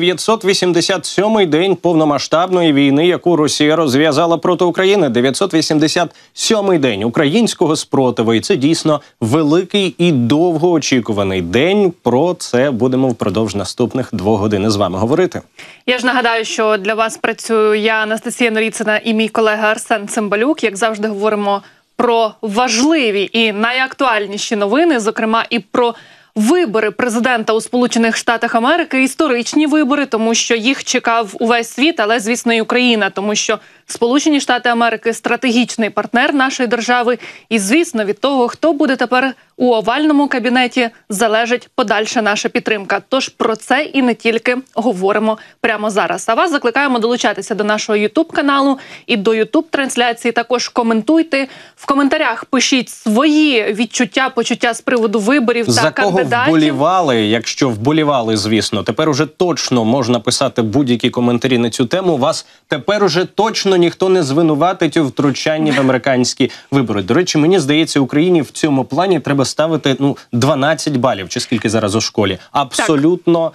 987-й день повномасштабної війни, яку Росія розв'язала проти України. 987-й день українського спротиву. І це дійсно великий і довгоочікуваний день. Про це будемо впродовж наступних 2 години з вами говорити. Я ж нагадаю, що для вас працюю я, Анастасія Норіцина, і мій колега Арсен Цимбалюк. Як завжди, говоримо про важливі і найактуальніші новини, зокрема і про вибори президента у Сполучених Штатах Америки, історичні вибори, тому що їх чекав увесь світ, але, звісно, і Україна, тому що Сполучені Штати Америки – стратегічний партнер нашої держави, і, звісно, від того, хто буде тепер у овальному кабінеті, залежить подальша наша підтримка. Тож про це і не тільки говоримо прямо зараз. А вас закликаємо долучатися до нашого YouTube-каналу і до YouTube-трансляції. Також коментуйте, в коментарях пишіть свої відчуття, почуття з приводу виборів та кандидатів. За кого вболівали, якщо вболівали, звісно. Тепер уже точно можна писати будь-які коментарі на цю тему. Вас тепер уже точно ніхто не звинуватить у втручанні в американські вибори. До речі, мені здається, Україні в цьому плані треба ставити 12 балів, чи скільки зараз у школі. Абсолютно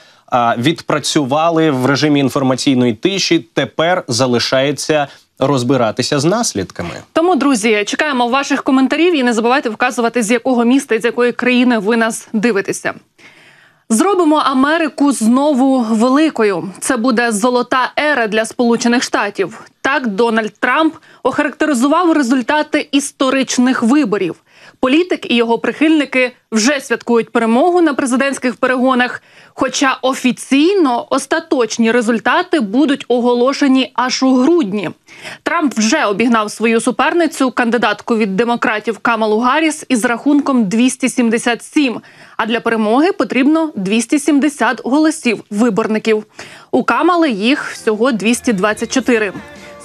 відпрацювали в режимі інформаційної тиші, тепер залишається розбиратися з наслідками. Тому, друзі, чекаємо ваших коментарів і не забувайте вказувати, з якого міста і з якої країни ви нас дивитеся. Зробимо Америку знову великою. Це буде золота ера для Сполучених Штатів. Так Дональд Трамп охарактеризував результати історичних виборів. Політик і його прихильники вже святкують перемогу на президентських перегонах, хоча офіційно остаточні результати будуть оголошені аж у грудні. Трамп вже обігнав свою суперницю, кандидатку від демократів Камалу Гарріс, із рахунком 277, а для перемоги потрібно 270 голосів виборників. У Камали їх всього 224.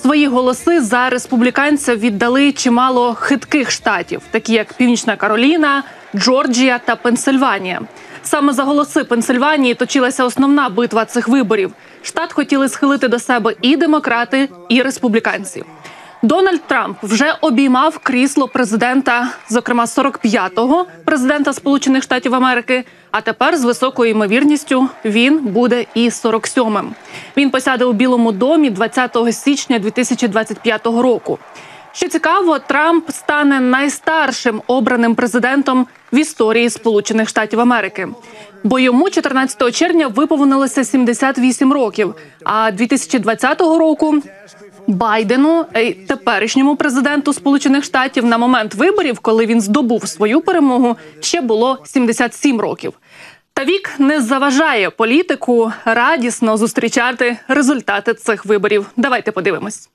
Свої голоси за республіканця віддали чимало хитких штатів, такі як Північна Кароліна, Джорджія та Пенсильванія. Саме за голоси Пенсильванії точилася основна битва цих виборів. Штат хотіли схилити до себе і демократи, і республіканці. Дональд Трамп вже обіймав крісло президента, зокрема 45-го президента Сполучених Штатів Америки, а тепер з високою ймовірністю він буде і 47-м. Він посяде у Білому домі 20 січня 2025 року. Що цікаво, Трамп стане найстаршим обраним президентом в історії Сполучених Штатів Америки. Бо йому 14 червня виповнилося 78 років, а 2020 року Байдену, теперішньому президенту Сполучених Штатів, на момент виборів, коли він здобув свою перемогу, ще було 77 років. Та вік не заважає політику радісно зустрічати результати цих виборів. Давайте подивимось.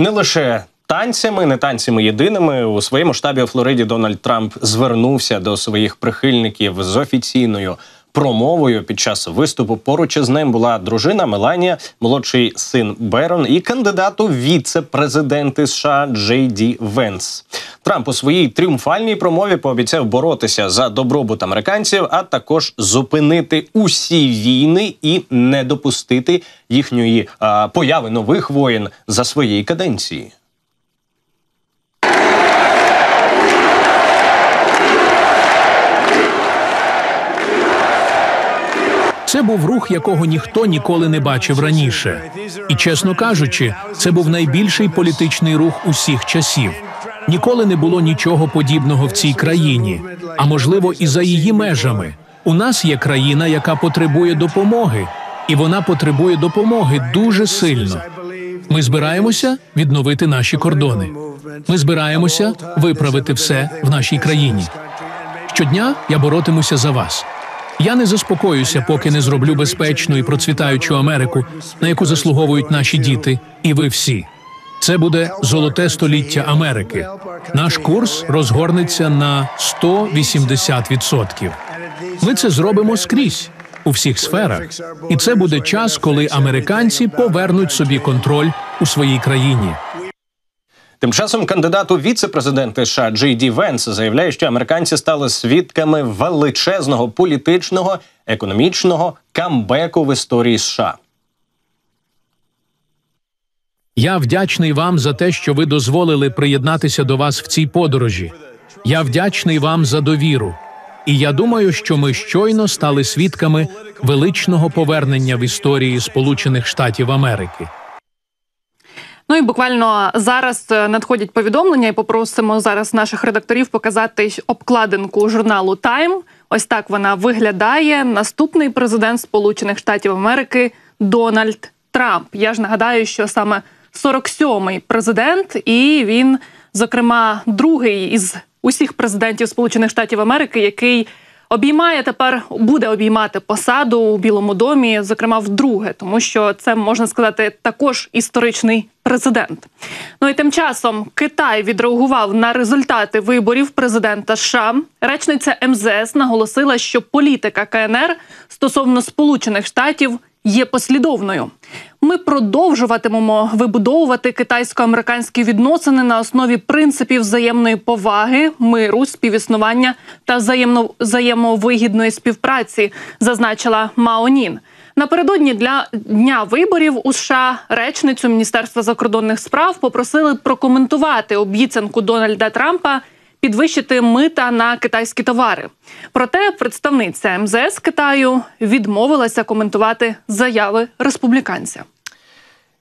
Не лише танцями, не танцями єдиними. У своєму штабі у Флориді Дональд Трамп звернувся до своїх прихильників з офіційною промовою. Під час виступу поруч із ним була дружина Меланія, молодший син Берон і кандидат у віце-президенти США Джей Ді Венс. Трамп у своїй тріумфальній промові пообіцяв боротися за добробут американців, а також зупинити усі війни і не допустити їхньої появи нових воєн за своєї каденції. Це був рух, якого ніхто ніколи не бачив раніше. І, чесно кажучи, це був найбільший політичний рух усіх часів. Ніколи не було нічого подібного в цій країні, а, можливо, і за її межами. У нас є країна, яка потребує допомоги, і вона потребує допомоги дуже сильно. Ми збираємося відновити наші кордони. Ми збираємося виправити все в нашій країні. Щодня я боротимуся за вас. Я не заспокоюся, поки не зроблю безпечну і процвітаючу Америку, на яку заслуговують наші діти і ви всі. Це буде золоте століття Америки. Наш курс розгорнеться на 180%. Ми це зробимо скрізь. у всіх сферах. І це буде час, коли американці повернуть собі контроль у своїй країні. Тим часом кандидат у віце-президенти США Джей Ді Венс заявляє, що американці стали свідками величезного політичного, економічного камбеку в історії США. Я вдячний вам за те, що ви дозволили приєднатися до вас в цій подорожі. Я вдячний вам за довіру. І я думаю, що ми щойно стали свідками величного повернення в історії Сполучених Штатів Америки. Ну і буквально зараз надходять повідомлення, і попросимо зараз наших редакторів показати обкладинку журналу «Тайм». Ось так вона виглядає. Наступний президент Сполучених Штатів Америки Дональд Трамп. Я ж нагадаю, що саме 47-й президент, і він, зокрема, другий із усіх президентів Сполучених Штатів Америки, який обіймає тепер, буде обіймати посаду у Білому домі, зокрема вдруге, тому що це, можна сказати, також історичний президент. Ну і тим часом Китай відреагував на результати виборів президента США. Речниця МЗС наголосила, що політика КНР стосовно Сполучених Штатів є послідовною. Ми продовжуватимемо вибудовувати китайсько-американські відносини на основі принципів взаємної поваги, миру, співіснування та взаємовигідної співпраці, зазначила Мао Нін. Напередодні Дня виборів у США речницю Міністерства закордонних справ попросили прокоментувати обіцянку Дональда Трампа підвищити мита на китайські товари. Проте представниця МЗС Китаю відмовилася коментувати заяви республіканця.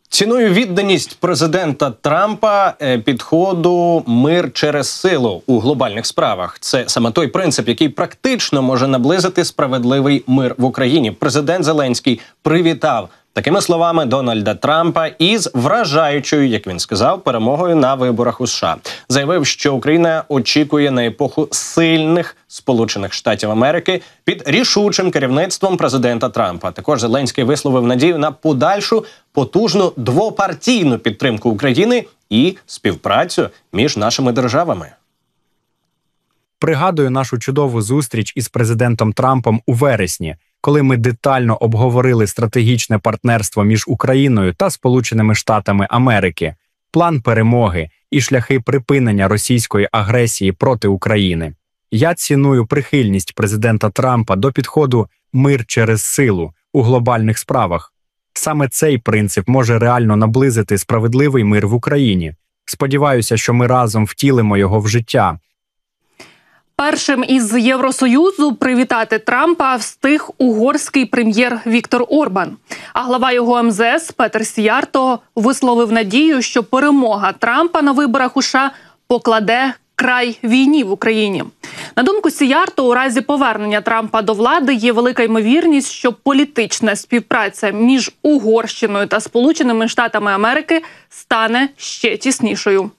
Ціною відданість президента Трампа підходу «мир через силу» у глобальних справах. Це саме той принцип, який практично може наблизити справедливий мир в Україні. Президент Зеленський привітав такими словами Дональда Трампа із вражаючою, як він сказав, перемогою на виборах у США. Заявив, що Україна очікує на епоху сильних Сполучених Штатів Америки під рішучим керівництвом президента Трампа. Також Зеленський висловив надію на подальшу потужну двопартійну підтримку України і співпрацю між нашими державами. Пригадую нашу чудову зустріч із президентом Трампом у вересні, коли ми детально обговорили стратегічне партнерство між Україною та Сполученими Штатами Америки, план перемоги і шляхи припинення російської агресії проти України. Я ціную прихильність президента Трампа до підходу «мир через силу» у глобальних справах. Саме цей принцип може реально наблизити справедливий мир в Україні. Сподіваюся, що ми разом втілимо його в життя. Першим із Євросоюзу привітати Трампа встиг угорський прем'єр Віктор Орбан. А глава його МЗС Петер Сіярто висловив надію, що перемога Трампа на виборах у США покладе край війні в Україні. На думку Сіярто, у разі повернення Трампа до влади є велика ймовірність, що політична співпраця між Угорщиною та Сполученими Штатами Америки стане ще тіснішою.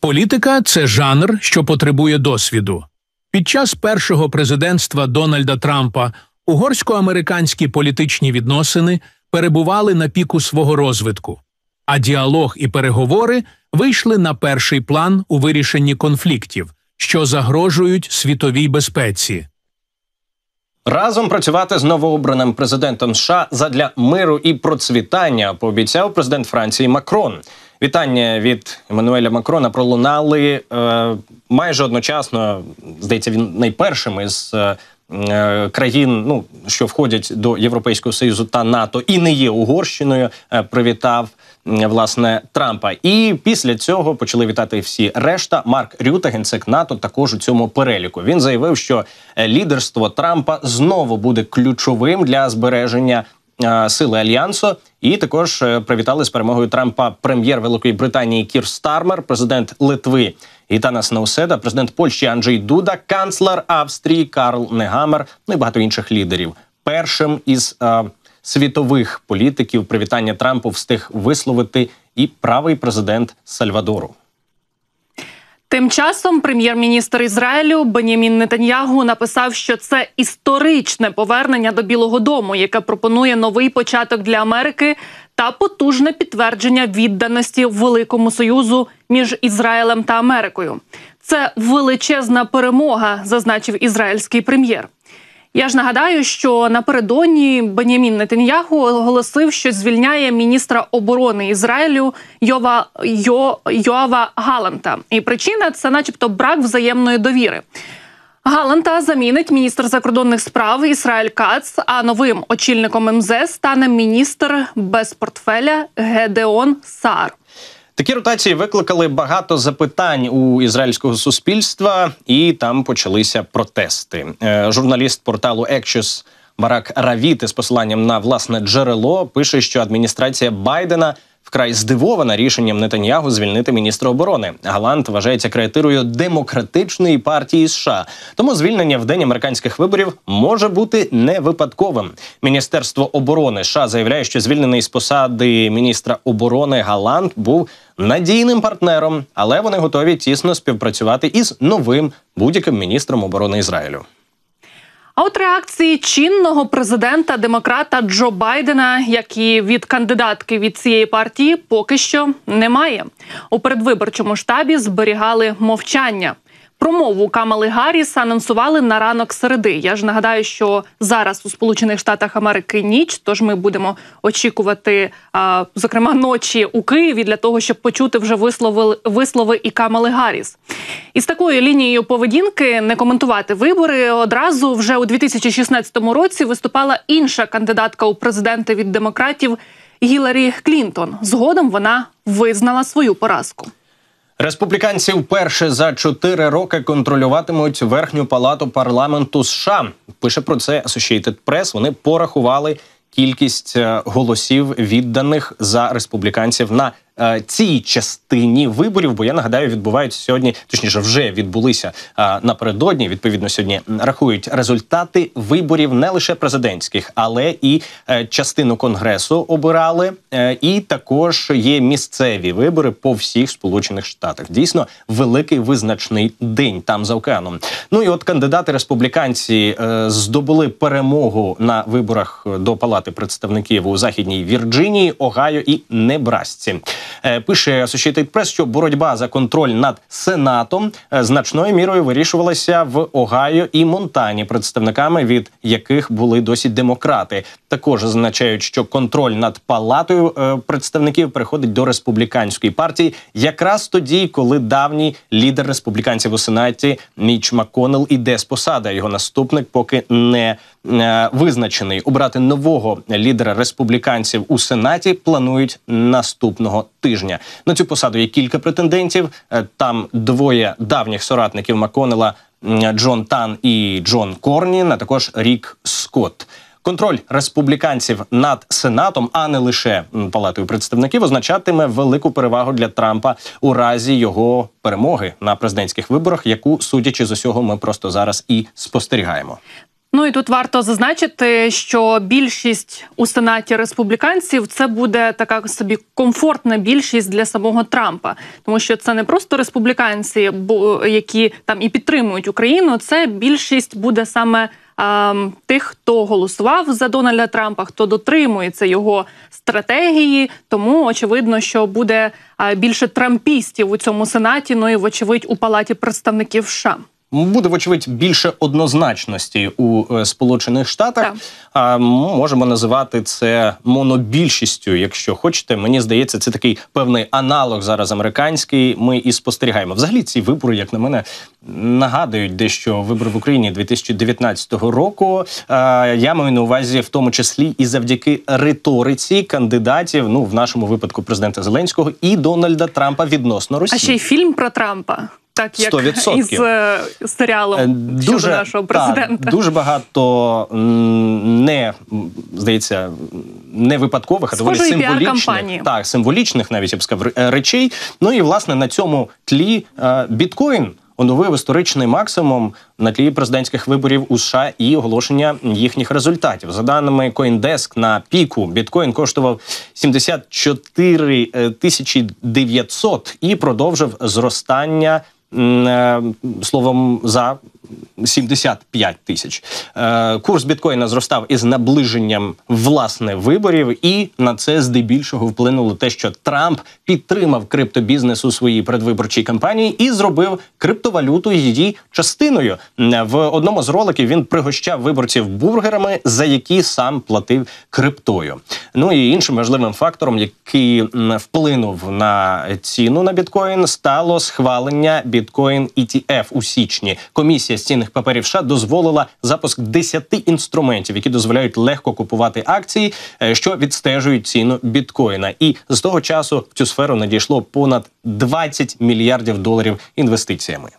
Політика – це жанр, що потребує досвіду. Під час першого президентства Дональда Трампа угорсько-американські політичні відносини перебували на піку свого розвитку, а діалог і переговори вийшли на перший план у вирішенні конфліктів, що загрожують світовій безпеці. Разом працювати з новообраним президентом США задля миру і процвітання пообіцяв президент Франції Макрон. Вітання від Еммануеля Макрона пролунали майже одночасно, здається, він найпершим із країн, що входять до Європейського Союзу та НАТО і не є Угорщиною, привітав, власне, Трампа. І після цього почали вітати всі решта. Марк Рюта, генсек НАТО, також у цьому переліку. Він заявив, що лідерство Трампа знову буде ключовим для збереження сили Альянсу. І також привітали з перемогою Трампа прем'єр Великої Британії Кір Стармер, президент Литви Гітанас Науседа, президент Польщі Анджей Дуда, канцлер Австрії Карл Негамер, ну і багато інших лідерів. Першим із світових політиків привітання Трампу встиг висловити і правий президент Сальвадору. Тим часом прем'єр-міністр Ізраїлю Беньямін Нетаньяху написав, що це історичне повернення до Білого дому, яке пропонує новий початок для Америки та потужне підтвердження відданості Великому Союзу між Ізраїлем та Америкою. Це величезна перемога, зазначив ізраїльський прем'єр. Я ж нагадаю, що напередодні Беньямін Нетаньяху оголосив, що звільняє міністра оборони Ізраїлю Йова Галанта. І причина – це начебто брак взаємної довіри. Галанта замінить міністр закордонних справ Ізраїль Кац, а новим очільником МЗС стане міністр без портфеля Гедеон Саар. Такі ротації викликали багато запитань у ізраїльського суспільства, і там почалися протести. Журналіст порталу Axios Барак Равіт із посиланням на власне джерело пише, що адміністрація Байдена вкрай здивована рішенням Нетаньяху звільнити міністра оборони. Галант вважається креатирою демократичної партії США. Тому звільнення в день американських виборів може бути не випадковим. Міністерство оборони США заявляє, що звільнений з посади міністра оборони Галант був надійним партнером, але вони готові тісно співпрацювати із новим будь-яким міністром оборони Ізраїлю. А от реакції чинного президента-демократа Джо Байдена, як і від кандидатки від цієї партії, поки що немає. У передвиборчому штабі зберігали мовчання. Промову Камали Гарріс анонсували на ранок середи. Я ж нагадаю, що зараз у Сполучених Штатах Америки ніч, тож ми будемо очікувати, зокрема, ночі у Києві, для того, щоб почути вже вислови і Камали Гарріс. Із такою лінією поведінки не коментувати вибори одразу вже у 2016 році виступала інша кандидатка у президенти від демократів Гілларі Клінтон. Згодом вона визнала свою поразку. Республіканці вперше за 4 роки контролюватимуть верхню палату парламенту США. Пише про це Associated Press. Вони порахували кількість голосів, відданих за республіканців на цій частині виборів, бо, я нагадаю, відбуваються сьогодні, точніше, вже відбулися напередодні, відповідно, сьогодні рахують результати виборів не лише президентських, але і частину Конгресу обирали, і також є місцеві вибори по всіх Сполучених Штатах. Дійсно, великий визначний день там, за океаном. Ну і от кандидати-республіканці здобули перемогу на виборах до Палати представників у Західній Вірджинії, Огайо і Небрасці. Пише Associated Press, що боротьба за контроль над Сенатом значною мірою вирішувалася в Огайо і Монтані, представниками від яких були досі демократи. Також означають, що контроль над Палатою представників переходить до республіканської партії якраз тоді, коли давній лідер республіканців у Сенаті Мітч Макконнелл іде з посади, а його наступник поки не визначений. Обрати нового лідера республіканців у Сенаті планують наступного тижня. На цю посаду є кілька претендентів. Там 2 давніх соратників Макконнелла – Джон Тан і Джон Корнін, а також Рік Скотт. Контроль республіканців над Сенатом, а не лише Палатою представників, означатиме велику перевагу для Трампа у разі його перемоги на президентських виборах, яку, судячи з усього, ми просто зараз і спостерігаємо. Ну і тут варто зазначити, що більшість у Сенаті республіканців – це буде така собі комфортна більшість для самого Трампа. Тому що це не просто республіканці, які там і підтримують Україну, це більшість буде саме тих, хто голосував за Дональда Трампа, хто дотримується його стратегії. Тому, очевидно, що буде більше трампістів у цьому Сенаті, ну і, вочевидь, у Палаті представників США. Буде, вочевидь, більше однозначності у Сполучених Штатах. Так. Можемо називати це монобільшістю, якщо хочете. Мені здається, це такий певний аналог зараз американський. Ми і спостерігаємо. Взагалі ці вибори, як на мене, нагадують дещо вибори в Україні 2019 року. Я маю на увазі в тому числі і завдяки риториці кандидатів, ну, в нашому випадку президента Зеленського і Дональда Трампа відносно Росії. А ще й фільм про Трампа. Так, як 100%. Із серіалом щодо нашого президента. Так, дуже багато, здається, не випадкових, а доволі символічних, навіть, я б сказав, речей. Ну і, власне, на цьому тлі біткоін оновив історичний максимум на тлі президентських виборів у США і оголошення їхніх результатів. За даними CoinDesk, на піку біткоін коштував 74 900 і продовжив зростання, словом, за 75 тисяч. Курс біткоїна зростав із наближенням власне виборів, і на це здебільшого вплинуло те, що Трамп підтримав криптобізнес у своїй предвиборчій кампанії і зробив криптовалюту її частиною. В одному з роликів він пригощав виборців бургерами, за які сам платив криптою. Ну і іншим важливим фактором, який вплинув на ціну на біткоїн, стало схвалення біткоїн ETF у січні. Комісія з цінних паперів США дозволила запуск 10 інструментів, які дозволяють легко купувати акції, що відстежують ціну біткоїна. І з того часу в цю сферу надійшло понад 20 мільярдів доларів інвестиціями.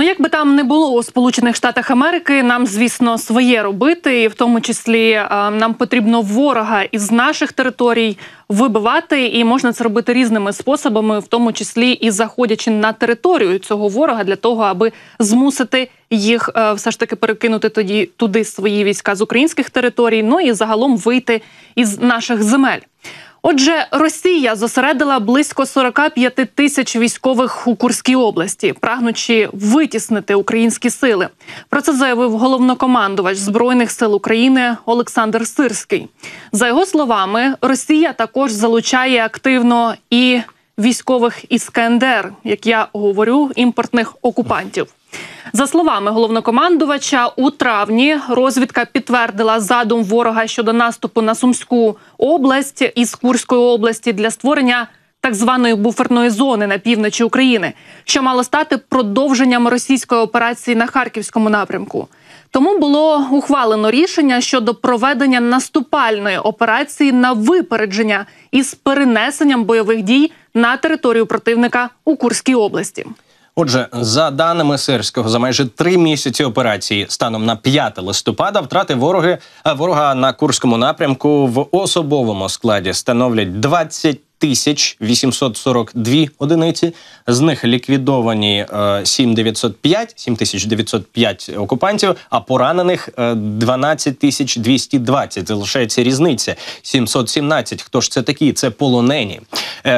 Ну, як би там не було у Сполучених Штатах Америки, нам, звісно, своє робити. І в тому числі нам потрібно ворога із наших територій вибивати. І можна це робити різними способами, в тому числі і заходячи на територію цього ворога для того, аби змусити їх все ж таки перекинути туди свої війська з українських територій, ну і загалом вийти із наших земель. Отже, Росія зосередила близько 45 тисяч військових у Курській області, прагнучи витіснити українські сили. Про це заявив головнокомандувач Збройних сил України Олександр Сирський. За його словами, Росія також залучає активно і військових із КНДР, як я говорю, імпортних окупантів. За словами головнокомандувача, у травні розвідка підтвердила задум ворога щодо наступу на Сумську область із Курської області для створення так званої буферної зони на півночі України, що мало стати продовженням російської операції на Харківському напрямку. Тому було ухвалено рішення щодо проведення наступальної операції на випередження із перенесенням бойових дій на територію противника у Курській області. Отже, за даними Сирського, за майже 3 місяці операції станом на 5 листопада втрати ворога на Курському напрямку в особовому складі становлять 20 842 одиниці, з них ліквідовані 7905 окупантів, а поранених 12220. Залишається різниця 717. Хто ж це такі? Це полонені.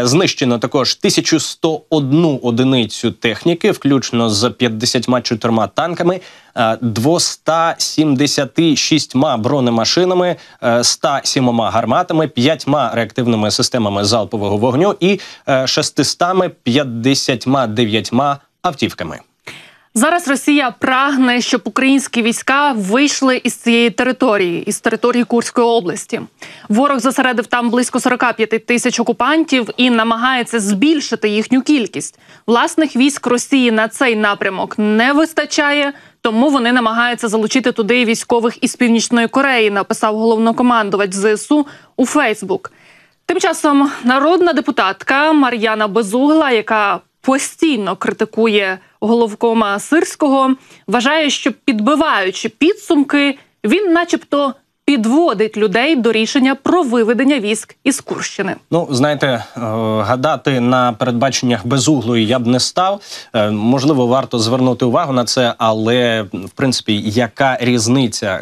Знищено також 1101 одиницю техніки, включно з 54 танками, 276 бронемашинами, 107 гарматами, 5 реактивними системами залпового вогню і 659 автівками. Зараз Росія прагне, щоб українські війська вийшли із цієї території, із території Курської області. Ворог зосередив там близько 45 тисяч окупантів і намагається збільшити їхню кількість. Власних військ Росії на цей напрямок не вистачає, тому вони намагаються залучити туди військових із Північної Кореї, написав головнокомандувач ЗСУ у Фейсбук. Тим часом народна депутатка Мар'яна Безугла, яка постійно критикує головкома Сирського, вважає, що підбиваючи підсумки, він начебто підводить людей до рішення про виведення військ із Курщини. Ну, знаєте, гадати на передбаченнях Безуглої я б не став. Можливо, варто звернути увагу на це, але, в принципі, яка різниця?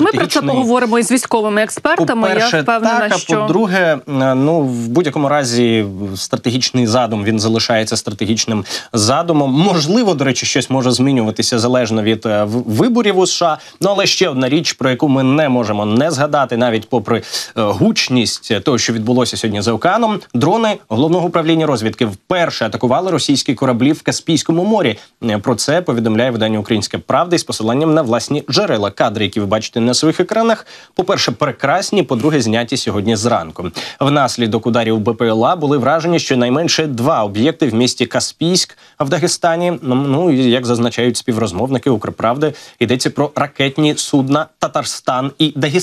Ми про це поговоримо із військовими експертами, по-перше, я впевнена, так, що... По-друге, ну, в будь-якому разі стратегічний задум, він залишається стратегічним задумом. Можливо, до речі, щось може змінюватися залежно від виборів у США, ну, але ще одна річ, про яку ми не можемо не згадати, навіть попри гучність того, що відбулося сьогодні за океаном. Дрони Головного управління розвідки вперше атакували російські кораблі в Каспійському морі. Про це повідомляє видання «Українське правди» з посиланням на власні джерела. Кадри, які ви бачите на своїх екранах, по-перше, прекрасні, по-друге, зняті сьогодні зранку. Внаслідок ударів БПЛА були вражені щонайменше 2 об'єкти в місті Каспійськ в Дагестані. Ну, як зазначають співрозмовники «Укрправди», йдеться про ракетні судна «Татарстан» і «Дагестан».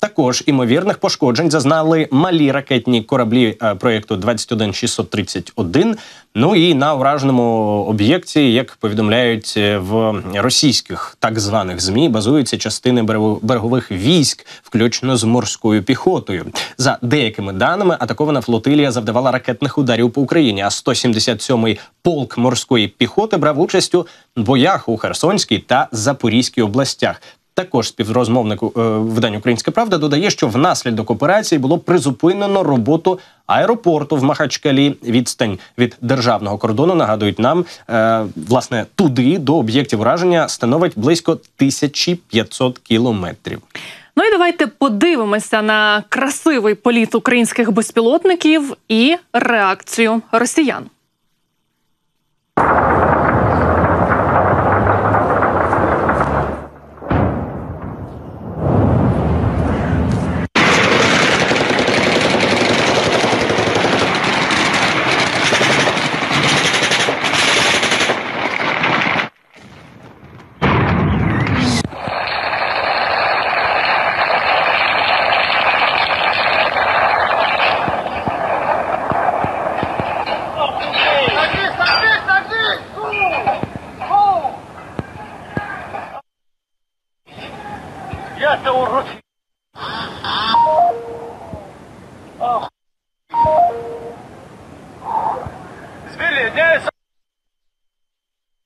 Також імовірних пошкоджень зазнали малі ракетні кораблі проєкту 21631. Ну і на ураженому об'єкті, як повідомляють в російських так званих ЗМІ, базуються частини берегових військ, включно з морською піхотою. За деякими даними, атакована флотилія завдавала ракетних ударів по Україні, а 177-й полк морської піхоти брав участь у боях у Херсонській та Запорізькій областях. Також співрозмовник видання «Українська правда» додає, що внаслідок операції було призупинено роботу аеропорту в Махачкалі. Відстань від державного кордону, нагадують нам, власне, туди, до об'єктів ураження, становить близько 1500 кілометрів. Ну і давайте подивимося на красивий політ українських безпілотників і реакцію росіян.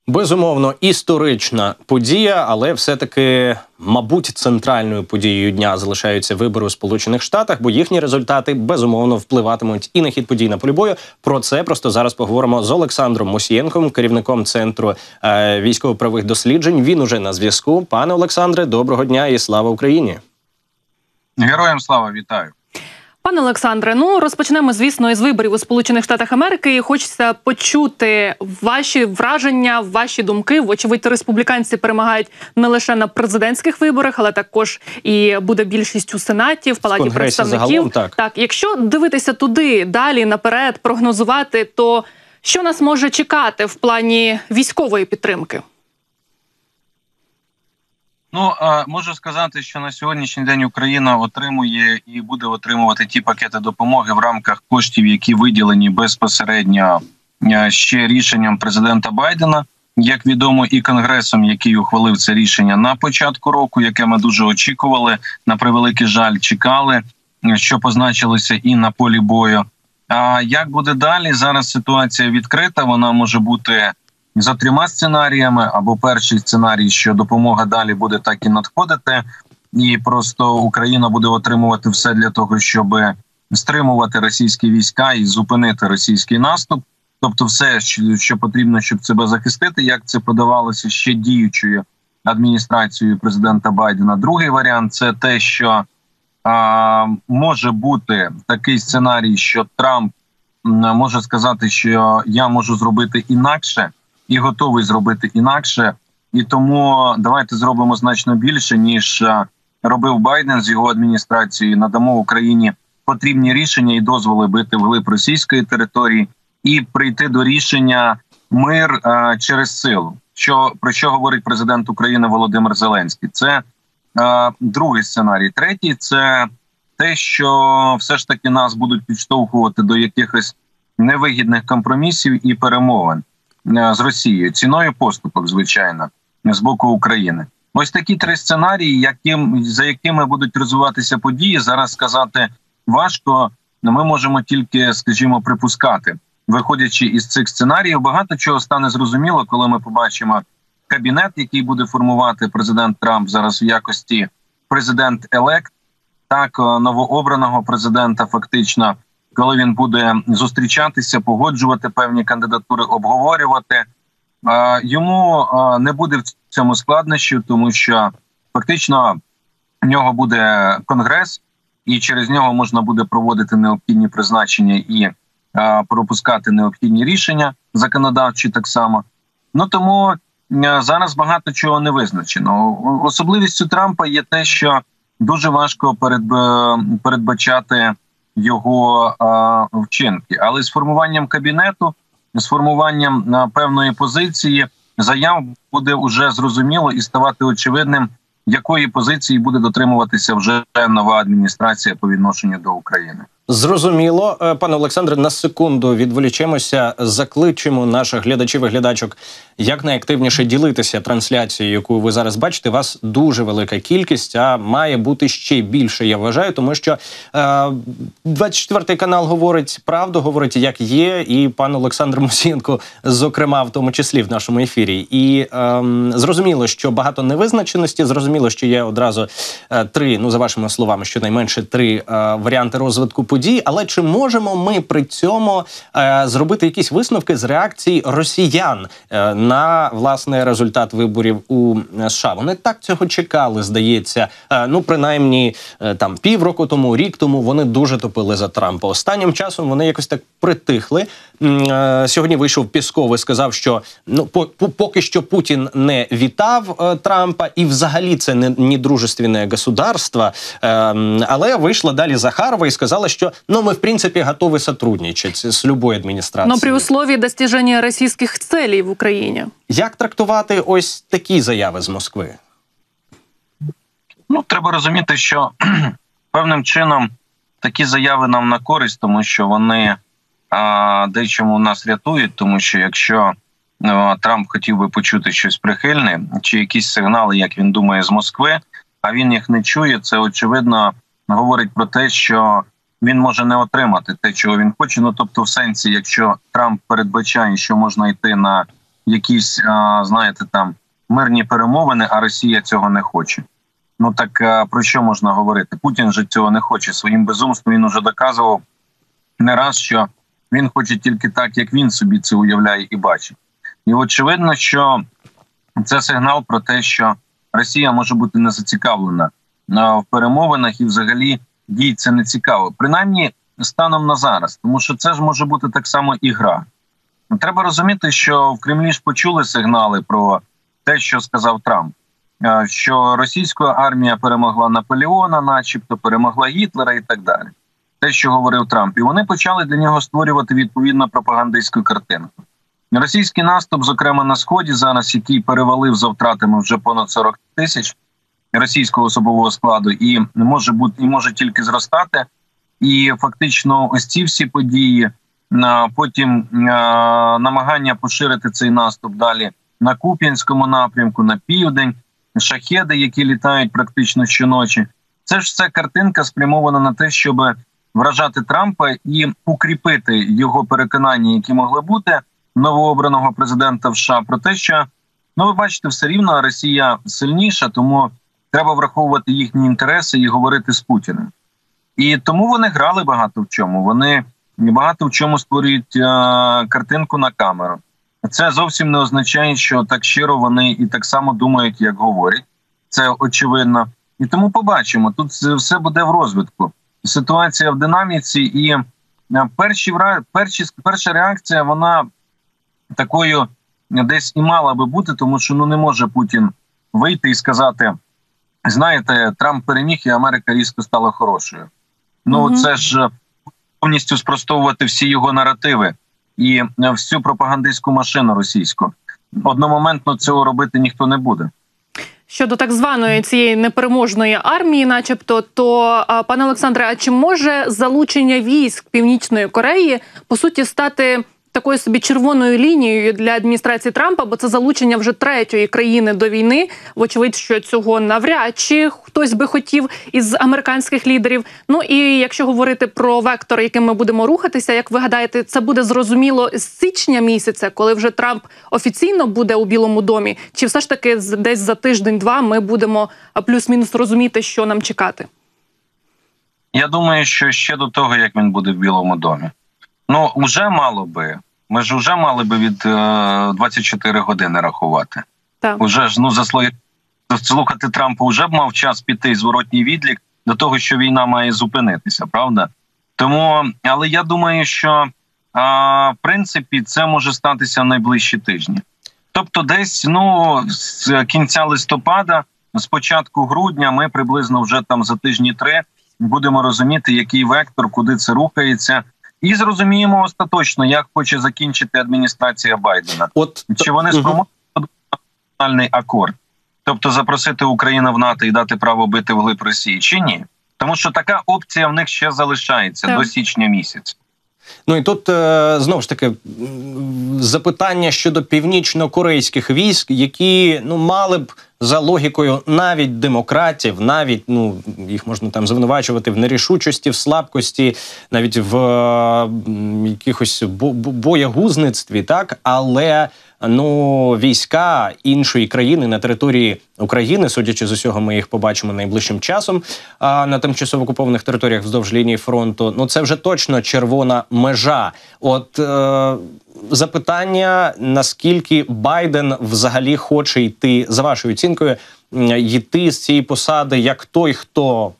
Безумовно, історична подія, але все-таки, мабуть, центральною подією дня залишаються вибори у Сполучених Штатах, бо їхні результати, безумовно, впливатимуть і на хід подій на полі бою. Про це просто зараз поговоримо з Олександром Мусієнком, керівником Центру військово-правових досліджень. Він уже на зв'язку. Пане Олександре, доброго дня і слава Україні! Героям слава, вітаю! Пане Олександре, ну розпочнемо, звісно, із виборів у Сполучених Штатах Америки. Хочеться почути ваші враження, ваші думки. Вочевидь, республіканці перемагають не лише на президентських виборах, але також і буде більшість у Сенаті, в Палаті представників. Загалом, так, якщо дивитися туди, далі, наперед, прогнозувати, то що нас може чекати в плані військової підтримки? Ну, можу сказати, що на сьогоднішній день Україна отримує і буде отримувати ті пакети допомоги в рамках коштів, які виділені безпосередньо ще рішенням президента Байдена, як відомо, і Конгресом, який ухвалив це рішення на початку року, яке ми дуже очікували, на превеликий жаль, чекали, що позначилося і на полі бою. А як буде далі? Зараз ситуація відкрита, вона може бути за трьома сценаріями, або перший сценарій, що допомога далі буде так і надходити, і просто Україна буде отримувати все для того, щоб стримувати російські війська і зупинити російський наступ. Тобто все, що потрібно, щоб себе захистити, як це подавалося ще діючою адміністрацією президента Байдена. Другий варіант – це те, що може бути такий сценарій, що Трамп може сказати, що я можу зробити інакше, і готовий зробити інакше. І тому давайте зробимо значно більше, ніж робив Байден з його адміністрацією. Надамо Україні потрібні рішення і дозволи бити вглиб російської території і прийти до рішення мир через силу. Про що говорить президент України Володимир Зеленський. Це другий сценарій. Третій – це те, що все ж таки нас будуть підштовхувати до якихось невигідних компромісів і перемовин з Росією, ціною поступок, звичайно, з боку України. Ось такі три сценарії, за якими будуть розвиватися події, зараз сказати важко, ми можемо тільки, скажімо, припускати. Виходячи із цих сценаріїв, багато чого стане зрозуміло, коли ми побачимо кабінет, який буде формувати президент Трамп зараз в якості президент-елект, так, новообраного президента фактично, коли він буде зустрічатися, погоджувати певні кандидатури, обговорювати. Йому не буде в цьому складнощі, тому що фактично в нього буде Конгрес, і через нього можна буде проводити необхідні призначення і пропускати необхідні рішення, законодавчі так само. Ну тому зараз багато чого не визначено. Особливістю Трампа є те, що дуже важко передбачати його вчинки. Але з формуванням кабінету, з формуванням певної позиції, заяв буде вже зрозуміло і ставати очевидним, якої позиції буде дотримуватися вже нова адміністрація по відношенню до України. Зрозуміло. Пане Олександре, на секунду відволічемося, закличемо наших глядачів і глядачок якнайактивніше ділитися трансляцією, яку ви зараз бачите. Вас дуже велика кількість, а має бути ще більше, я вважаю, тому що 24-й канал говорить правду, говорить як є, і пан Олександр Мусієнко, зокрема, в тому числі в нашому ефірі. І зрозуміло, що багато невизначеності, зрозуміло, що є одразу три, ну за вашими словами, щонайменше три варіанти розвитку подій, але чи можемо ми при цьому зробити якісь висновки з реакції росіян на, власне, результат виборів у США? Вони так цього чекали, здається, ну, принаймні, там, півроку тому, рік тому вони дуже топили за Трампа. Останнім часом вони якось так притихли. Сьогодні вийшов Пєсков і сказав, що, ну, поки що Путін не вітав Трампа, і взагалі це не дружественне государство, але вийшла далі Захарова і сказала, що, ну, ми, в принципі, готові сотрудничати з любою адміністрацією. Но при условии достиження російських цілей в Україні. Як трактувати ось такі заяви з Москви? Ну, треба розуміти, що певним чином такі заяви нам на користь, тому що вони дечому нас рятують, тому що якщо Трамп хотів би почути щось прихильне, чи якісь сигнали, як він думає, з Москви, а він їх не чує, це, очевидно, говорить про те, що він може не отримати те, чого він хоче. Ну, тобто, в сенсі, якщо Трамп передбачає, що можна йти на якісь, знаєте, там, мирні перемовини, а Росія цього не хоче. Ну, так про що можна говорити? Путін же цього не хоче. Своїм безумством він уже доказував не раз, що він хоче тільки так, як він собі це уявляє і бачить. І очевидно, що це сигнал про те, що Росія може бути не зацікавлена в перемовинах, і взагалі дій це не цікаво. Принаймні, станом на зараз, тому що це ж може бути так само і гра. Треба розуміти, що в Кремлі ж почули сигнали про те, що сказав Трамп, що російська армія перемогла Наполеона, начебто перемогла Гітлера і так далі. Те, що говорив Трамп. І вони почали для нього створювати відповідно пропагандистську картинку. Російський наступ, зокрема на Сході зараз, який перевалив за втратами вже понад 40 тисяч російського особового складу, і може тільки зростати. І фактично ось ці всі події, потім намагання поширити цей наступ далі на Куп'янському напрямку, на південь, шахеди, які літають практично щоночі. Це ж ця картинка спрямована на те, щоб вражати Трампа і укріпити його переконання, які могли бути новообраного президента США, про те, що, ну, ви бачите, все рівно Росія сильніша, тому треба враховувати їхні інтереси і говорити з Путіним. І тому вони грали багато в чому. Вони багато в чому створюють картинку на камеру. Це зовсім не означає, що так щиро вони і так само думають, як говорять. Це очевидно. І тому побачимо, тут все буде в розвитку. Ситуація в динаміці, і перша реакція, вона такою десь і мала би бути, тому що, ну, не може Путін вийти і сказати, знаєте, Трамп переміг і Америка різко стала хорошою. Ну, це ж повністю спростовувати всі його наративи і всю пропагандистську машину російську. Одномоментно цього робити ніхто не буде. Щодо так званої цієї непереможної армії, начебто, то, пане Олександре, а чи може залучення військ Північної Кореї, по суті, стати такою собі червоною лінією для адміністрації Трампа, бо це залучення вже третьої країни до війни, вочевидь, що цього навряд чи хтось би хотів із американських лідерів. Ну і якщо говорити про вектор, яким ми будемо рухатися, як ви гадаєте, це буде зрозуміло з січня місяця, коли вже Трамп офіційно буде у Білому домі, чи все ж таки десь за тиждень-два ми будемо плюс-мінус розуміти, що нам чекати? Я думаю, що ще до того, як він буде в Білому домі. Ну, вже мало би. Ми ж вже мали би від 24 години рахувати. Так. Уже ж, ну, слухати Трампа, вже б мав час піти зворотній відлік до того, що війна має зупинитися, правда? Тому, але я думаю, що, в принципі, це може статися в найближчі тижні. Тобто десь, ну, з кінця листопада, з початку грудня, ми приблизно вже там за тижні-три будемо розуміти, який вектор, куди це рухається. І зрозуміємо остаточно, як хоче закінчити адміністрація Байдена. Чи вони спроможуть національний акорд? Тобто запросити Україну в НАТО і дати право бити вглиб Росії, чи ні? Тому що така опція в них ще залишається до січня місяця. Ну і тут, знову ж таки, запитання щодо північно-корейських військ, які мали б за логікою навіть демократів, навіть їх можна там звинувачувати в нерішучості, в слабкості, навіть в якихось боягузництві, так? Але війська іншої країни на території України, судячи з усього, ми їх побачимо найближчим часом на тимчасово окупованих територіях вздовж лінії фронту. Це вже точно червона межа. От запитання, наскільки Байден взагалі хоче йти, за вашою оцінкою, йти з цієї посади як той, хто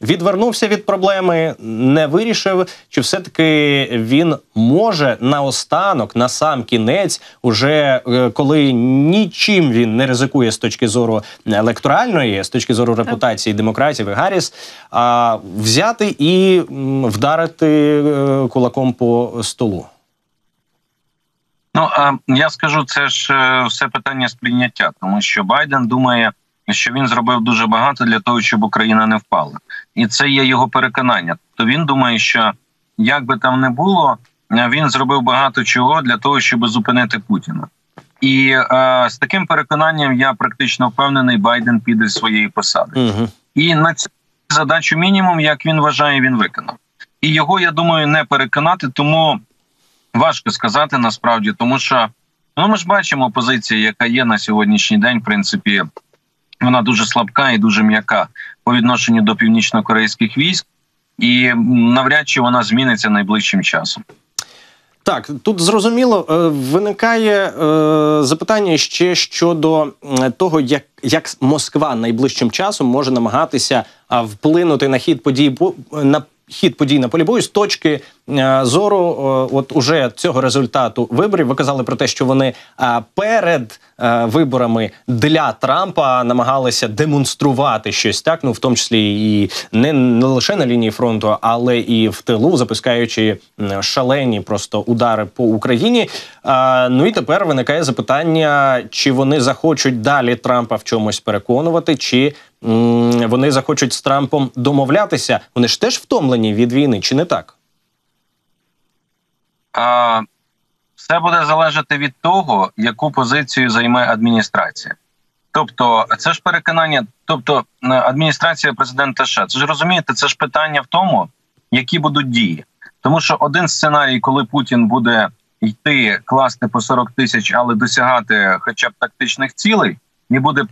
відвернувся від проблеми, не вирішив, чи все-таки він може наостанок, на сам кінець, уже коли нічим він не ризикує з точки зору електоральної, з точки зору репутації демократів і Гарріс, взяти і вдарити кулаком по столу? Я скажу, це ж все питання сприйняття, тому що Байден думає, що він зробив дуже багато для того, щоб Україна не впала. І це є його переконання. Тобто він думає, що як би там не було, він зробив багато чого для того, щоб зупинити Путіна. І з таким переконанням, я практично впевнений, Байден піде з своєї посади. І на цю задачу мінімум, як він вважає, він виконав. І його, я думаю, не переконати, тому важко сказати насправді, тому що ми ж бачимо позицію, яка є на сьогоднішній день, в принципі, вона дуже слабка і дуже м'яка по відношенню до північно-корейських військ, і навряд чи вона зміниться найближчим часом. Так, тут зрозуміло, виникає запитання ще щодо того, як Москва найближчим часом може намагатися вплинути на хід подій на полі бою з точки зору от уже цього результату виборів. Ви казали про те, що вони перед виборами для Трампа намагалися демонструвати щось, так? В тому числі і не лише на лінії фронту, але і в тилу, запускаючи шалені просто удари по Україні. І тепер виникає запитання, чи вони захочуть далі Трампа в чомусь переконувати, чи вони захочуть з Трампом домовлятися. Вони ж теж втомлені від війни, чи не так? Все буде залежати від того, яку позицію займе адміністрація. Тобто, це ж переконання, тобто адміністрація президента США. Це ж, розумієте, це ж питання в тому, які будуть дії. Тому що один сценарій, коли Путін буде йти, класти по 40 тисяч, але досягати хоча б тактичних цілей, і буде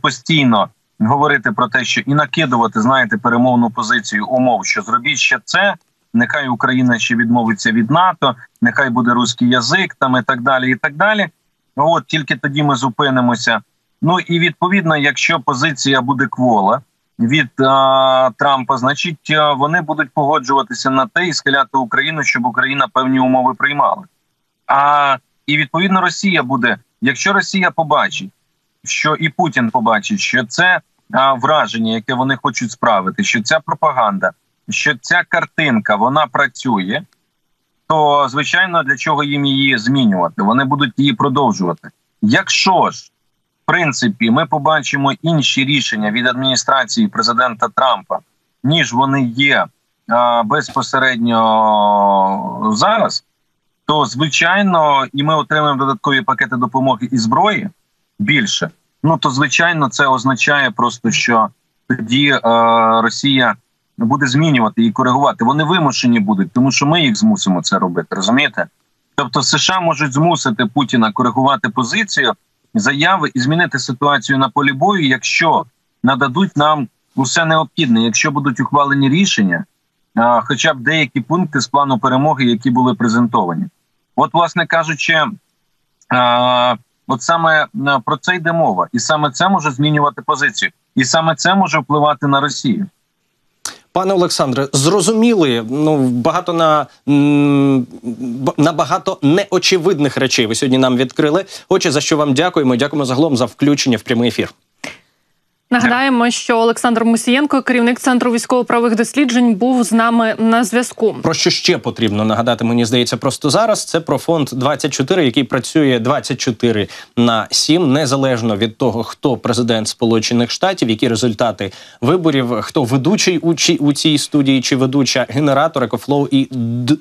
постійно говорити про те, що і накидувати, знаєте, перемовну позицію умов, що зробіть ще це, нехай Україна ще відмовиться від НАТО, нехай буде русський язик, там і так далі, і так далі. От, тільки тоді ми зупинимося. Ну, і відповідно, якщо позиція буде квола від Трампа, значить, вони будуть погоджуватися на те і схиляти Україну, щоб Україна певні умови приймала. І відповідно Росія буде, якщо Росія побачить, що і Путін побачить, що це враження, яке вони хочуть справити, що ця пропаганда, що ця картинка, вона працює, то, звичайно, для чого їм її змінювати? Вони будуть її продовжувати. Якщо ж, в принципі, ми побачимо інші рішення від адміністрації президента Трампа, ніж вони є безпосередньо зараз, то, звичайно, і ми отримаємо додаткові пакети допомоги і зброї більше, то, звичайно, це означає просто, що тоді Росія буде змінювати і коригувати. Вони вимушені будуть, тому що ми їх змусимо це робити, розумієте? Тобто США можуть змусити Путіна коригувати позицію, заяви і змінити ситуацію на полі бою, якщо нададуть нам усе необхідне, якщо будуть ухвалені рішення, хоча б деякі пункти з плану перемоги, які були презентовані. От, власне кажучи, от саме про це йде мова. І саме це може змінювати позицію. І саме це може впливати на Росію. Пане Олександре, зрозуміли багато набагато неочевидних речей ви сьогодні нам відкрили очі, за що вам дякуємо. Дякуємо загалом за включення в прямий ефір. Нагадаємо, що Олександр Мусієнко, керівник Центру військово-правових досліджень, був з нами на зв'язку. Про що ще потрібно нагадати, мені здається, просто зараз, це про фонд 24, який працює 24/7, незалежно від того, хто президент Сполучених Штатів, які результати виборів, хто ведучий у цій студії чи ведуча, генератор, екофлоу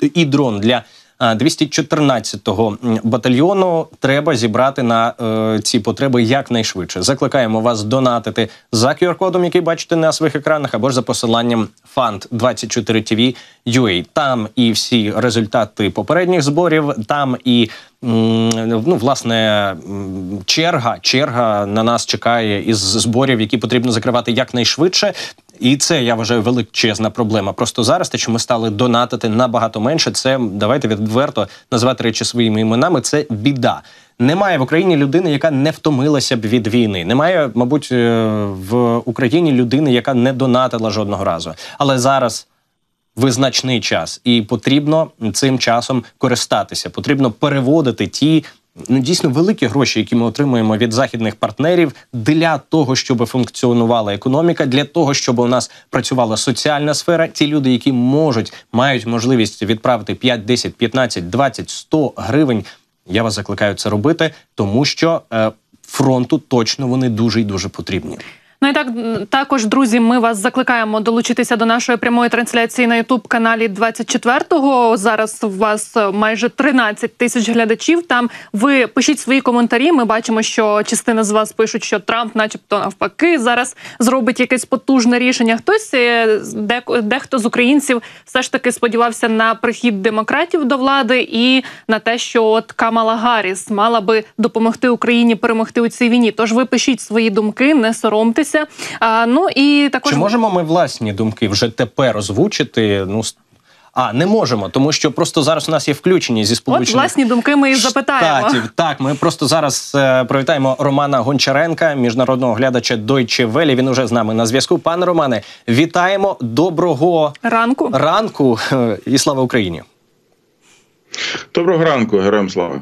і дрон для 214-го батальйону треба зібрати на ці потреби якнайшвидше. Закликаємо вас донатити за QR-кодом, який бачите на своїх екранах, або ж за посиланням fund24tv.ua. Там і всі результати попередніх зборів, там і, ну, власне, черга на нас чекає із зборів, які потрібно закривати якнайшвидше. І це, я вважаю, величезна проблема. Просто зараз те, що ми стали донатити набагато менше, це, давайте відверто назвати речі своїми іменами, це біда. Немає в Україні людини, яка не втомилася б від війни. Немає, мабуть, в Україні людини, яка не донатила жодного разу. Але зараз визначний час, і потрібно цим часом користатися. Потрібно переводити ті, ну, дійсно великі гроші, які ми отримуємо від західних партнерів, для того, щоб функціонувала економіка, для того, щоб у нас працювала соціальна сфера. Ті люди, які можуть, мають можливість відправити 5, 10, 15, 20, 100 гривень, я вас закликаю це робити, тому що фронту точно вони дуже і дуже потрібні. Ну і так, також, друзі, ми вас закликаємо долучитися до нашої прямої трансляції на YouTube-каналі 24-го. Зараз у вас майже 13 тисяч глядачів. Там ви пишіть свої коментарі. Ми бачимо, що частина з вас пишуть, що Трамп начебто навпаки зараз зробить якесь потужне рішення. Хтось, дехто з українців все ж таки сподівався на прихід демократів до влади і на те, що от Камала Гарріс мала би допомогти Україні перемогти у цій війні. Тож ви пишіть свої думки, не соромтеся. Ну, і також... Чи можемо ми власні думки вже тепер озвучити? Ну, не можемо, тому що просто зараз у нас є включені зі Сполучених Штатів. От власні думки ми і запитаємо. Так, ми просто зараз привітаємо Романа Гончаренка, міжнародного глядача Deutsche Welle. Він уже з нами на зв'язку. Пане Романе, вітаємо, доброго ранку і слава Україні. Доброго ранку, героям слава.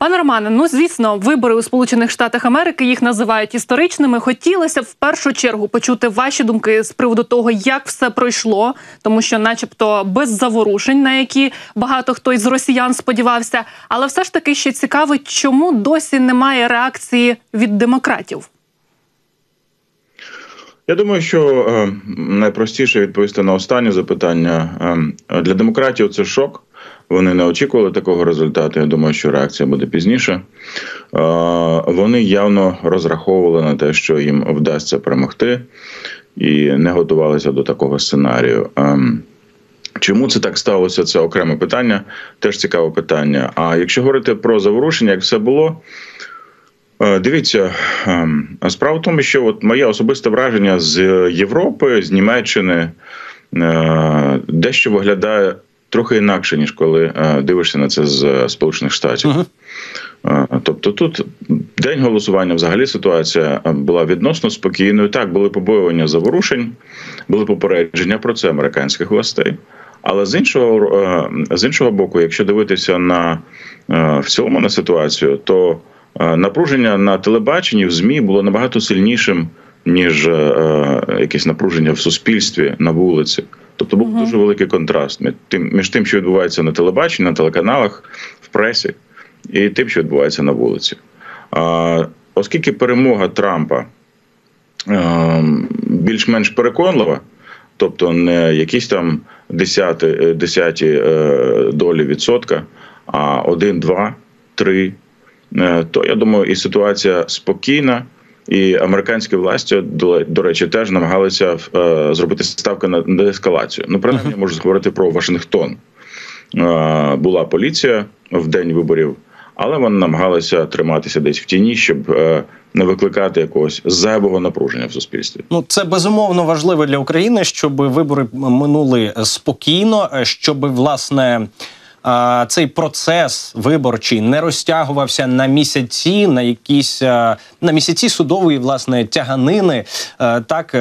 Пане Романе, ну, звісно, вибори у Сполучених Штатах Америки, їх називають історичними. Хотілося б в першу чергу почути ваші думки з приводу того, як все пройшло, тому що начебто без заворушень, на які багато хто із росіян сподівався. Але все ж таки ще цікаво, чому досі немає реакції від демократів? Я думаю, що найпростіше відповісти на останнє запитання. Для демократів це шок. Вони не очікували такого результату, я думаю, що реакція буде пізніше. Вони явно розраховували на те, що їм вдасться перемогти, і не готувалися до такого сценарію. Чому це так сталося, це окреме питання, теж цікаве питання. А якщо говорити про заворушення, як все було, дивіться, справа в тому, що от моє особисте враження з Європи, з Німеччини, дещо виглядає трохи інакше, ніж коли дивишся на це з Сполучених Штатів. Тобто тут день голосування, взагалі ситуація була відносно спокійною. Так, були побоювання заворушень, були попередження про це американських властей. Але з іншого боку, якщо дивитися в цілому на ситуацію, то напруження на телебаченні, в ЗМІ було набагато сильнішим, ніж якісь напруження в суспільстві, на вулиці. Тобто був дуже великий контраст між тим, що відбувається на телебаченні, на телеканалах, в пресі, і тим, що відбувається на вулиці. Оскільки перемога Трампа більш-менш переконлива, тобто не якісь там десяті долі відсотка, а 1, 2, 3, то, я думаю, і ситуація спокійна. І американські власті, до речі, теж намагалися зробити ставку на деескалацію. Ну, принаймні, можу говорити про Вашингтон. Була поліція в день виборів, але вони намагалися триматися десь в тіні, щоб не викликати якогось зайвого напруження в суспільстві. Ну, це безумовно важливо для України, щоб вибори минули спокійно, щоб, власне, цей процес виборчий не розтягувався на місяці, на якісь на місяці судової, власне, тяганини. Так,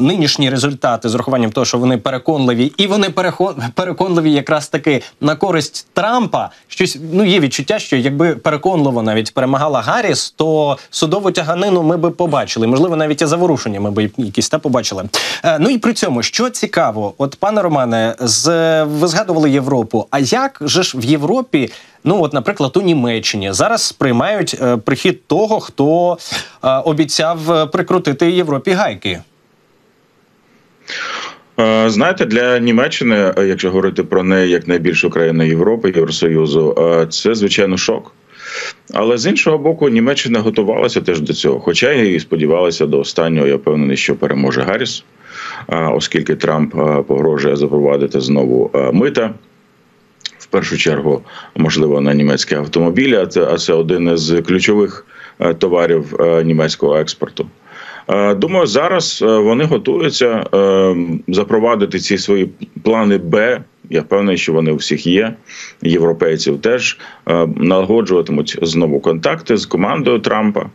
нинішні результати з урахуванням того, що вони переконливі, і вони переконливі якраз таки на користь Трампа. Щось, ну, є відчуття, що якби переконливо навіть перемагала Гарріс, то судову тяганину ми би побачили. Можливо, навіть і заворушення ми би якісь побачили. Ну і при цьому, що цікаво, от, пане Романе, ви згадували Європу, а як же ж в Європі, ну, от, наприклад, у Німеччині зараз приймають прихід того, хто обіцяв прикрутити Європі гайки? Знаєте, для Німеччини, якщо говорити про неї як найбільшу країну Європи, Євросоюзу, це, звичайно, шок. Але з іншого боку, Німеччина готувалася теж до цього, хоча і сподівалася до останнього, я впевнений, що переможе Гарріс, оскільки Трамп погрожує запровадити знову мита. В першу чергу, можливо, на німецькі автомобілі, а це один із ключових товарів німецького експорту. Думаю, зараз вони готуються запровадити ці свої плани «Б», я впевнений, що вони у всіх є, європейців теж, налагоджуватимуть знову контакти з командою Трампа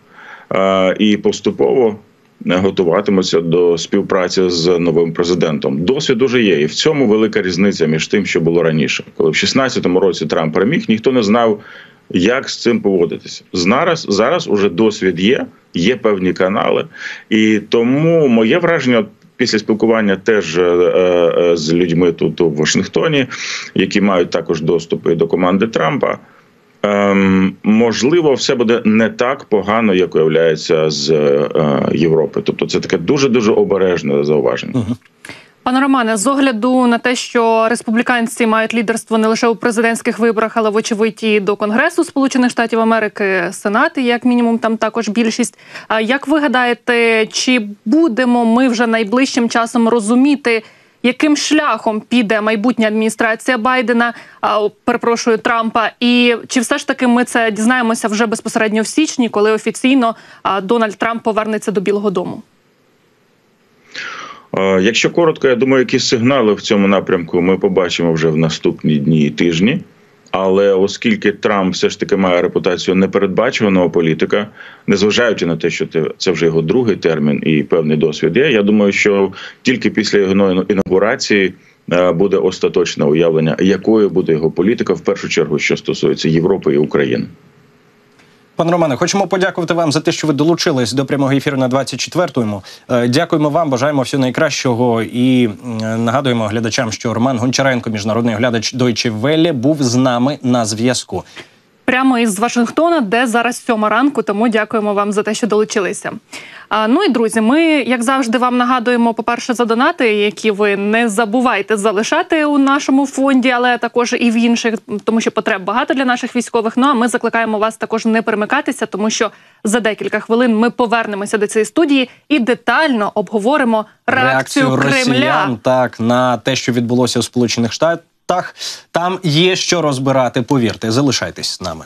і поступово готуватимуться до співпраці з новим президентом. Досвід уже є, і в цьому велика різниця між тим, що було раніше. Коли в 2016 році Трамп переміг, ніхто не знав, як з цим поводитися. Зараз уже досвід є, є певні канали, і тому моє враження після спілкування теж з людьми тут у Вашингтоні, які мають також доступ і до команди Трампа, можливо, все буде не так погано, як уявляється з Європи. Тобто це таке дуже-дуже обережне зауваження. Пане Романе, з огляду на те, що республіканці мають лідерство не лише у президентських виборах, але вочевидь і до Конгресу Сполучених Штатів Америки, Сенат, і як мінімум там також більшість. Як ви гадаєте, чи будемо ми вже найближчим часом розуміти, яким шляхом піде майбутня адміністрація Байдена, перепрошую, Трампа, і чи все ж таки ми це дізнаємося вже безпосередньо в січні, коли офіційно Дональд Трамп повернеться до Білого дому? Якщо коротко, я думаю, які сигнали в цьому напрямку ми побачимо вже в наступні дні і тижні. Але оскільки Трамп все ж таки має репутацію непередбачуваного політика, незважаючи на те, що це вже його другий термін і певний досвід є, я думаю, що тільки після його інаугурації буде остаточне уявлення, якою буде його політика, в першу чергу, що стосується Європи і України. Пане Романе, хочемо подякувати вам за те, що ви долучились до прямого ефіру на 24-му. Дякуємо вам, бажаємо всього найкращого і нагадуємо глядачам, що Роман Гончаренко, міжнародний оглядач Deutsche Welle, був з нами на зв'язку. Прямо із Вашингтона, де зараз 7 ранку, тому дякуємо вам за те, що долучилися. Ну і, друзі, ми, як завжди, вам нагадуємо, по-перше, за донати, які ви не забувайте залишати у нашому фонді, але також і в інших, тому що потреб багато для наших військових. Ну, а ми закликаємо вас також не перемикатися, тому що за декілька хвилин ми повернемося до цієї студії і детально обговоримо реакцію Кремля. Так, на те, що відбулося у Сполучених Штатах. Там є що розбирати, повірте. Залишайтесь з нами.